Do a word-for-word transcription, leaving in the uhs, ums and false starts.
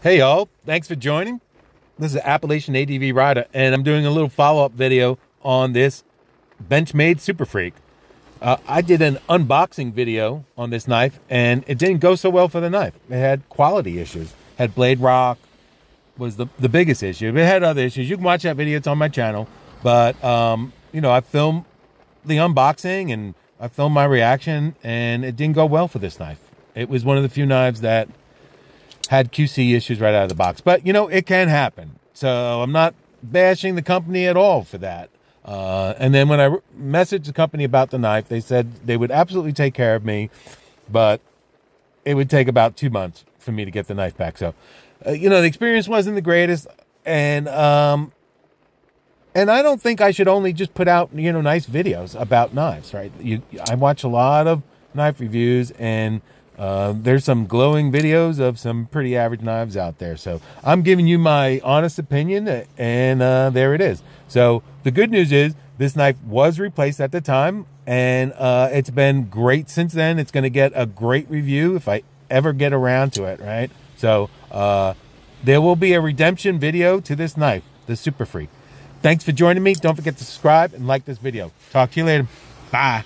Hey y'all, thanks for joining. This is Appalachian A D V Rider, and I'm doing a little follow-up video on this Benchmade Super Freek. Uh, I did an unboxing video on this knife, and it didn't go so well for the knife. It had quality issues. It had blade rock, was the, the biggest issue. It had other issues. You can watch that video, it's on my channel. But, um, you know, I filmed the unboxing, and I filmed my reaction, and it didn't go well for this knife. It was one of the few knives that had Q C issues right out of the box. But, you know, it can happen. So I'm not bashing the company at all for that. Uh, and then when I messaged the company about the knife, they said they would absolutely take care of me, but it would take about two months for me to get the knife back. So, uh, you know, the experience wasn't the greatest. And, um, and I don't think I should only just put out, you know, nice videos about knives, right? You, I watch a lot of knife reviews, and Uh, there's some glowing videos of some pretty average knives out there. So I'm giving you my honest opinion, and uh, there it is. So the good news is this knife was replaced at the time, and uh, it's been great since then. It's going to get a great review if I ever get around to it, right? So uh, there will be a redemption video to this knife, the Super Freek. Thanks for joining me. Don't forget to subscribe and like this video. Talk to you later. Bye.